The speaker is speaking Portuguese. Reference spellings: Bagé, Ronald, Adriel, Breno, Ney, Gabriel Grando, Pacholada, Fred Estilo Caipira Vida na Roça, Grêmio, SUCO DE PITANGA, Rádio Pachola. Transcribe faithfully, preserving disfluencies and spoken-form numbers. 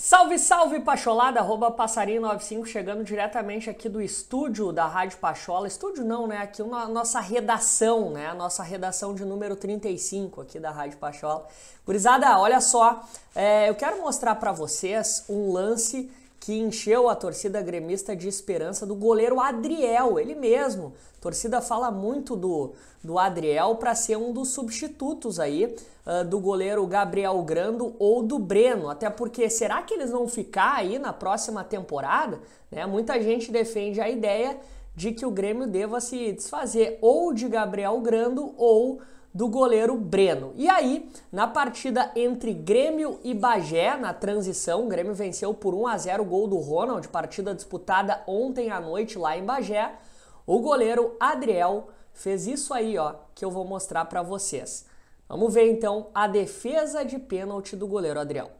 Salve, salve, Pacholada, arroba passarinho noventa e cinco, chegando diretamente aqui do estúdio da Rádio Pachola. Estúdio não, né? Aqui a nossa redação, né? A nossa redação de número trinta e cinco aqui da Rádio Pachola. Gurizada, olha só, é, eu quero mostrar pra vocês um lance que encheu a torcida gremista de esperança do goleiro Adriel, ele mesmo. A torcida fala muito do, do Adriel para ser um dos substitutos aí uh, do goleiro Gabriel Grando ou do Breno, até porque será que eles vão ficar aí na próxima temporada? Né? Muita gente defende a ideia de que o Grêmio deva se desfazer ou de Gabriel Grando ou do goleiro Breno. E aí, na partida entre Grêmio e Bagé, na transição, o Grêmio venceu por um a zero o gol do Ronald, partida disputada ontem à noite lá em Bagé. O goleiro Adriel fez isso aí, ó, que eu vou mostrar para vocês. Vamos ver então a defesa de pênalti do goleiro Adriel.